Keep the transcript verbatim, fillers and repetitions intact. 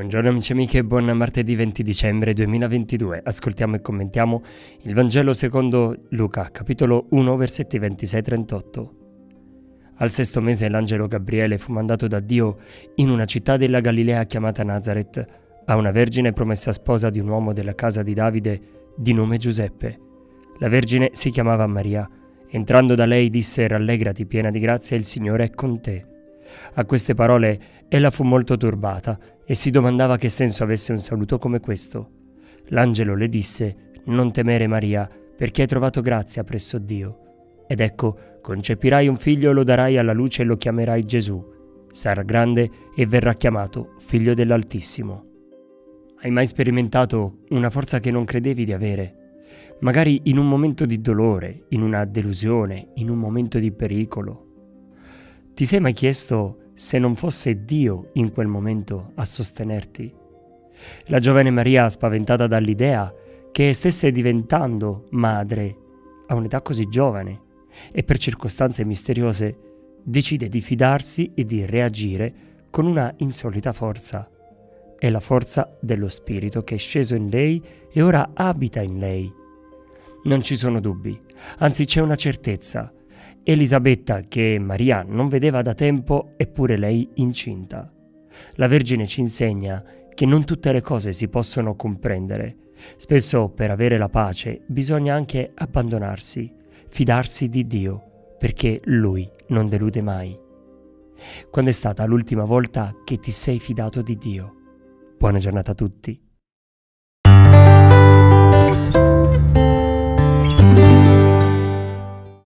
Buongiorno amici e amiche, buon martedì venti dicembre duemilaventidue. Ascoltiamo e commentiamo il Vangelo secondo Luca, capitolo uno, versetti ventisei trentotto. Al sesto mese l'angelo Gabriele fu mandato da Dio in una città della Galilea chiamata Nazareth, a una vergine promessa sposa di un uomo della casa di Davide, di nome Giuseppe. La vergine si chiamava Maria. Entrando da lei disse: «Rallegrati, piena di grazia, il Signore è con te». A queste parole ella fu molto turbata e si domandava che senso avesse un saluto come questo. L'angelo le disse: «Non temere, Maria, perché hai trovato grazia presso Dio. Ed ecco, concepirai un figlio, lo darai alla luce e lo chiamerai Gesù. Sarà grande e verrà chiamato Figlio dell'Altissimo». Hai mai sperimentato una forza che non credevi di avere? Magari in un momento di dolore, in una delusione, in un momento di pericolo. Ti sei mai chiesto se non fosse Dio in quel momento a sostenerti? La giovane Maria, spaventata dall'idea che stesse diventando madre a un'età così giovane e per circostanze misteriose, decide di fidarsi e di reagire con una insolita forza. È la forza dello Spirito che è sceso in lei e ora abita in lei. Non ci sono dubbi, anzi c'è una certezza. Elisabetta, che Maria non vedeva da tempo, eppure lei incinta. La Vergine ci insegna che non tutte le cose si possono comprendere. Spesso per avere la pace bisogna anche abbandonarsi, fidarsi di Dio, perché Lui non delude mai. Quando è stata l'ultima volta che ti sei fidato di Dio? Buona giornata a tutti.